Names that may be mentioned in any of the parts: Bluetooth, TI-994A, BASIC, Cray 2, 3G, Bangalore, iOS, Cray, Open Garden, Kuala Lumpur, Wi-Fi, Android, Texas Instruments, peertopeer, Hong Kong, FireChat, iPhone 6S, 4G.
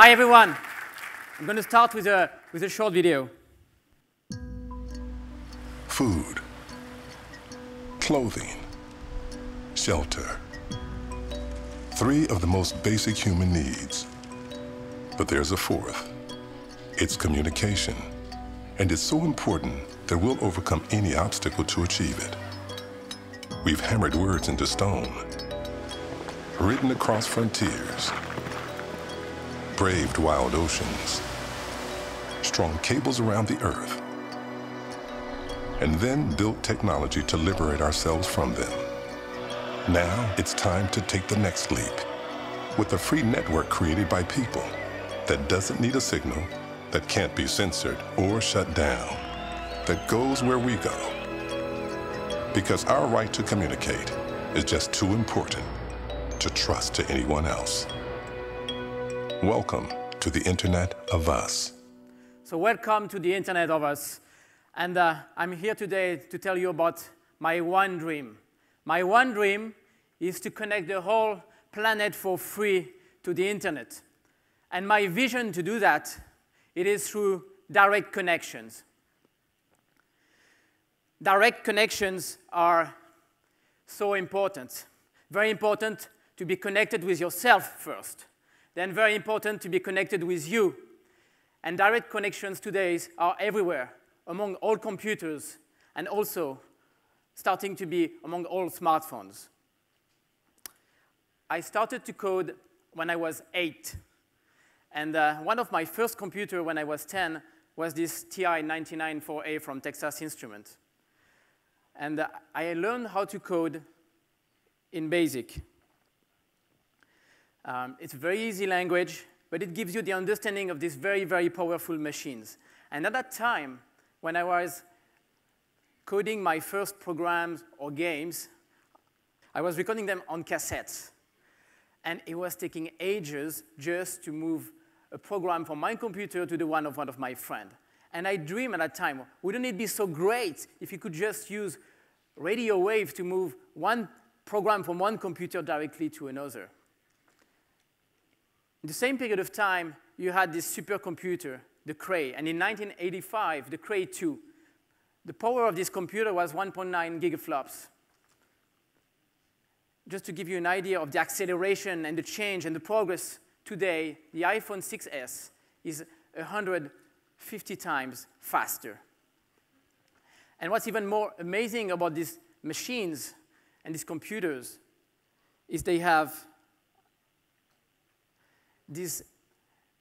Hi, everyone. I'm going to start with a short video. Food, clothing, shelter. Three of the most basic human needs. But there's a fourth. It's communication. And it's so important that we'll overcome any obstacle to achieve it. We've hammered words into stone, written across frontiers, braved wild oceans, strung cables around the earth, and then built technology to liberate ourselves from them. Now it's time to take the next leap with a free network created by people that doesn't need a signal, that can't be censored or shut down, that goes where we go. Because our right to communicate is just too important to trust to anyone else. Welcome to the Internet of Us. So welcome to the Internet of Us. And I'm here today to tell you about my one dream. My one dream is to connect the whole planet for free to the Internet. And my vision to do that, it is through direct connections. Direct connections are so important. Very important to be connected with yourself first. Then very important to be connected with you. And direct connections today are everywhere, among all computers, and also starting to be among all smartphones. I started to code when I was 8. And one of my first computers when I was 10 was this TI-994A from Texas Instruments. And I learned how to code in BASIC. It's a very easy language, but it gives you the understanding of these very, very powerful machines. And at that time, when I was coding my first programs or games, I was recording them on cassettes. And it was taking ages just to move a program from my computer to the one of my friends. And I dreamed at that time, wouldn't it be so great if you could just use radio waves to move one program from one computer directly to another? In the same period of time, you had this supercomputer, the Cray, and in 1985, the Cray 2. The power of this computer was 1.9 gigaflops. Just to give you an idea of the acceleration and the change and the progress today, the iPhone 6S is 150 times faster. And what's even more amazing about these machines and these computers is they have these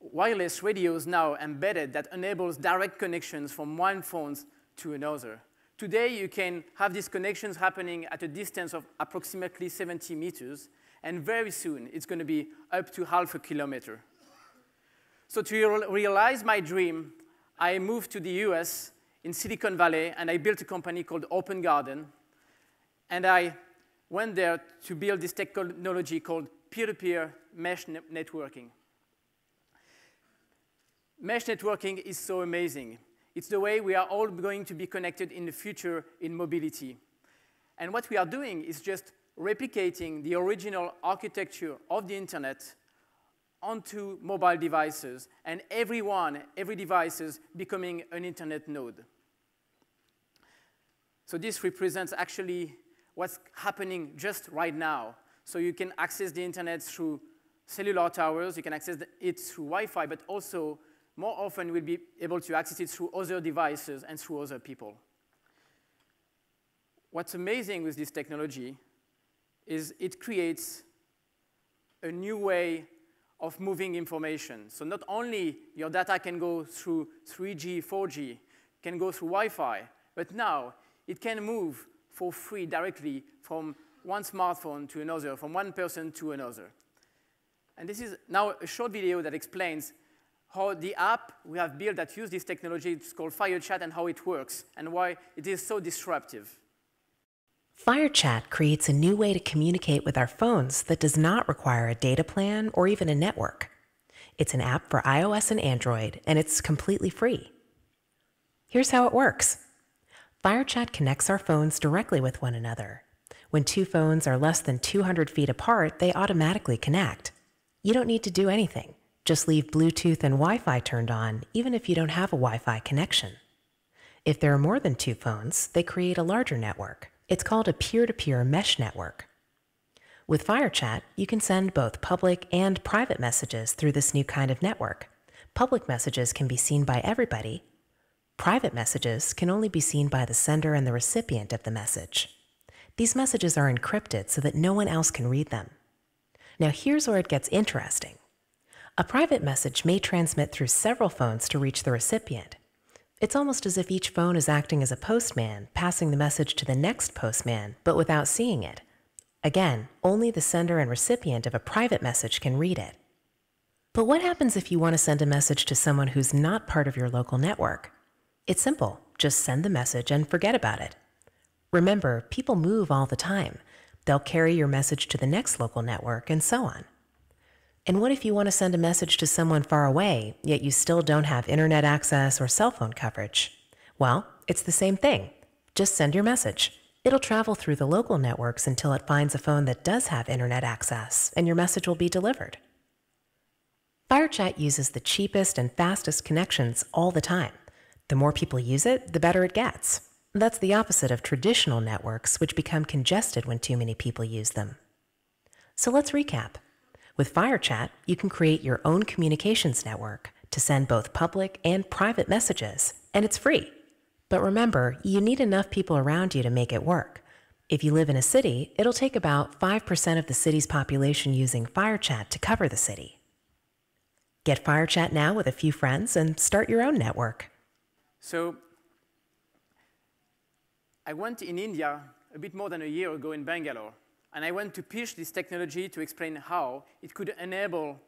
wireless radios now embedded that enables direct connections from one phone to another. Today, you can have these connections happening at a distance of approximately 70 meters, and very soon, it's going to be up to half a kilometer. So to realize my dream, I moved to the US in Silicon Valley, and I built a company called Open Garden, and I went there to build this technology called peer-to-peer mesh networking. Mesh networking is so amazing. It's the way we are all going to be connected in the future in mobility. And what we are doing is just replicating the original architecture of the Internet onto mobile devices, and every device is becoming an Internet node. So this represents actually what's happening just right now. So you can access the Internet through cellular towers, you can access it through Wi-Fi, but also more often we'll be able to access it through other devices and through other people. What's amazing with this technology is it creates a new way of moving information. So not only your data can go through 3G, 4G, can go through Wi-Fi, but now it can move for free directly from one smartphone to another, from one person to another. And this is now a short video that explains how the app we have built that uses this technology, it's called FireChat, and how it works and why it is so disruptive. FireChat creates a new way to communicate with our phones that does not require a data plan or even a network. It's an app for iOS and Android, and it's completely free. Here's how it works. FireChat connects our phones directly with one another. When two phones are less than 200 feet apart, they automatically connect. You don't need to do anything. Just leave Bluetooth and Wi-Fi turned on, even if you don't have a Wi-Fi connection. If there are more than two phones, they create a larger network. It's called a peer-to-peer mesh network. With FireChat, you can send both public and private messages through this new kind of network. Public messages can be seen by everybody. Private messages can only be seen by the sender and the recipient of the message. These messages are encrypted so that no one else can read them. Now here's where it gets interesting. A private message may transmit through several phones to reach the recipient. It's almost as if each phone is acting as a postman, passing the message to the next postman, but without seeing it. Again, only the sender and recipient of a private message can read it. But what happens if you want to send a message to someone who's not part of your local network? It's simple, just send the message and forget about it. Remember, people move all the time. They'll carry your message to the next local network and so on. And what if you want to send a message to someone far away, yet you still don't have internet access or cell phone coverage? Well, it's the same thing. Just send your message. It'll travel through the local networks until it finds a phone that does have internet access, and your message will be delivered. FireChat uses the cheapest and fastest connections all the time. The more people use it, the better it gets. That's the opposite of traditional networks, which become congested when too many people use them. So let's recap. With FireChat, you can create your own communications network to send both public and private messages, and it's free. But remember, you need enough people around you to make it work. If you live in a city, it'll take about 5% of the city's population using FireChat to cover the city. Get FireChat now with a few friends and start your own network. So I went in India a bit more than a year ago in Bangalore. And I went to pitch this technology to explain how it could enable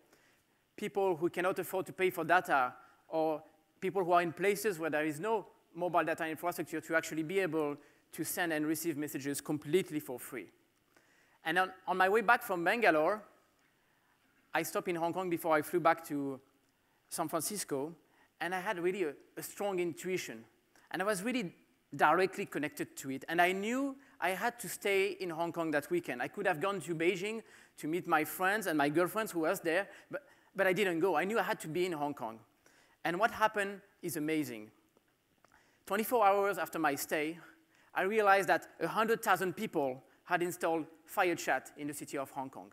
people who cannot afford to pay for data or people who are in places where there is no mobile data infrastructure to actually be able to send and receive messages completely for free. And on my way back from Bangalore, I stopped in Hong Kong before I flew back to San Francisco, and I had really a strong intuition. And I was really directly connected to it, and I knew I had to stay in Hong Kong that weekend. I could have gone to Beijing to meet my friends and my girlfriends who was there, but I didn't go. I knew I had to be in Hong Kong. And what happened is amazing. 24 hours after my stay, I realized that 100,000 people had installed FireChat in the city of Hong Kong.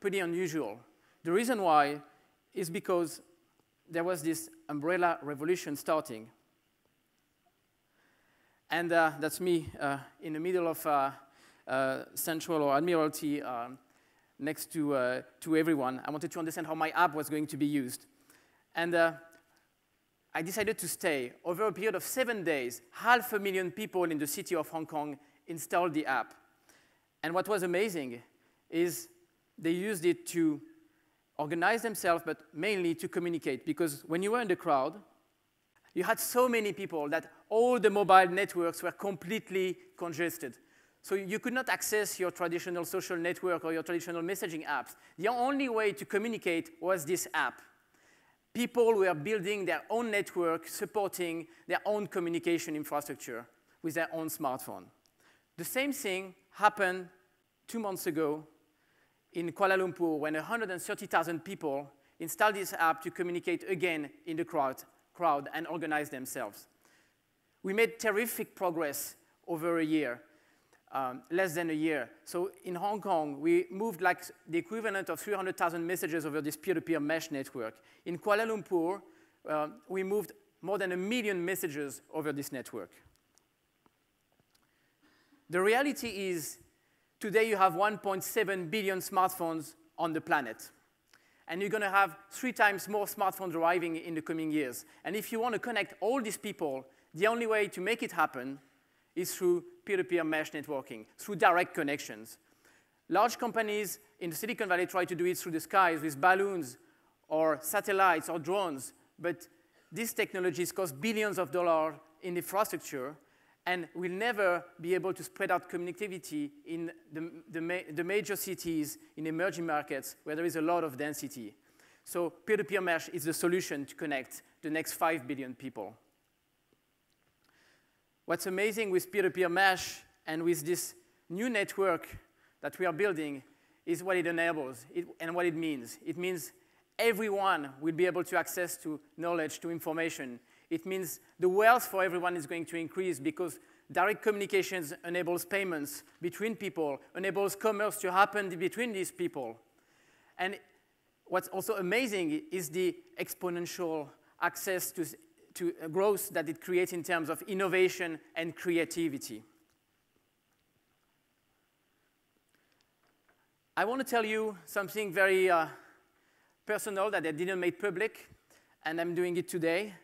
Pretty unusual. The reason why is because there was this umbrella revolution starting. And that's me in the middle of Central or Admiralty next to everyone. I wanted to understand how my app was going to be used. And I decided to stay. Over a period of 7 days, 500,000 people in the city of Hong Kong installed the app. And what was amazing is they used it to organize themselves, but mainly to communicate. Because when you were in the crowd, you had so many people that all the mobile networks were completely congested. So you could not access your traditional social network or your traditional messaging apps. The only way to communicate was this app. People were building their own network, supporting their own communication infrastructure with their own smartphone. The same thing happened 2 months ago in Kuala Lumpur when 130,000 people installed this app to communicate again in the crowd and organize themselves. We made terrific progress over a year, less than a year. So in Hong Kong, we moved like the equivalent of 300,000 messages over this peer-to-peer mesh network. In Kuala Lumpur, we moved more than 1 million messages over this network. The reality is, today you have 1.7 billion smartphones on the planet. And you're going to have 3 times more smartphones arriving in the coming years. And if you want to connect all these people, the only way to make it happen is through peer-to-peer mesh networking, through direct connections. Large companies in the Silicon Valley try to do it through the skies with balloons or satellites or drones, but these technologies cost billions of dollars in infrastructure and will never be able to spread out connectivity in the major cities in emerging markets where there is a lot of density. So peer-to-peer mesh is the solution to connect the next 5 billion people. What's amazing with peer-to-peer mesh and with this new network that we are building is what it enables and what it means. It means everyone will be able to access to knowledge, to information. It means the wealth for everyone is going to increase because direct communications enables payments between people, enables commerce to happen between these people. And what's also amazing is the exponential access to growth that it creates in terms of innovation and creativity. I want to tell you something very personal that I didn't make public, and I'm doing it today.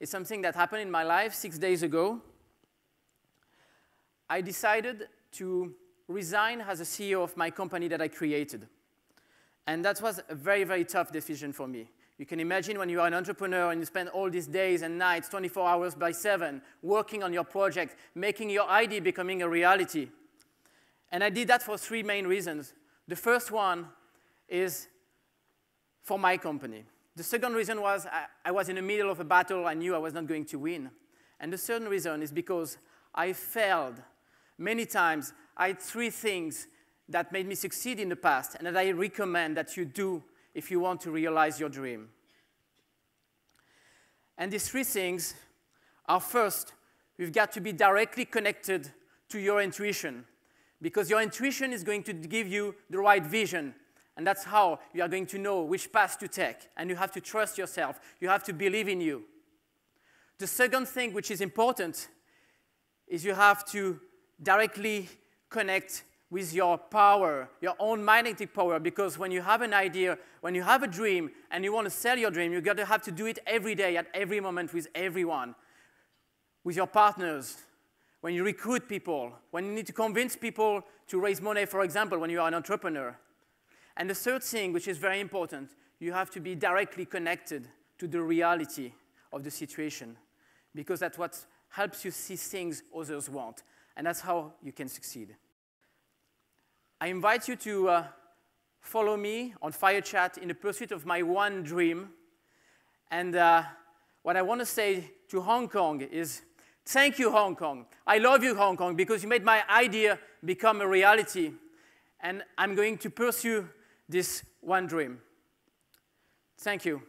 It's something that happened in my life 6 days ago. I decided to resign as a CEO of my company that I created. And that was a very, very tough decision for me. You can imagine when you are an entrepreneur and you spend all these days and nights, 24/7, working on your project, making your idea becoming a reality. And I did that for three main reasons. The first one is for my company. The second reason was I was in the middle of a battle I knew I was not going to win. And the third reason is because I failed many times. I had three things that made me succeed in the past and that I recommend that you do if you want to realize your dream. And these three things are, first, you've got to be directly connected to your intuition, because your intuition is going to give you the right vision, and that's how you are going to know which path to take, and you have to trust yourself. You have to believe in you. The second thing, which is important, is you have to directly connect with your power, your own magnetic power, because when you have an idea, when you have a dream, and you want to sell your dream, you're going to have to do it every day, at every moment, with everyone, with your partners, when you recruit people, when you need to convince people to raise money, for example, when you are an entrepreneur. And the third thing, which is very important, you have to be directly connected to the reality of the situation, because that's what helps you see things others want, and that's how you can succeed. I invite you to follow me on FireChat in the pursuit of my one dream. And what I want to say to Hong Kong is, thank you, Hong Kong. I love you, Hong Kong, because you made my idea become a reality. And I'm going to pursue this one dream. Thank you.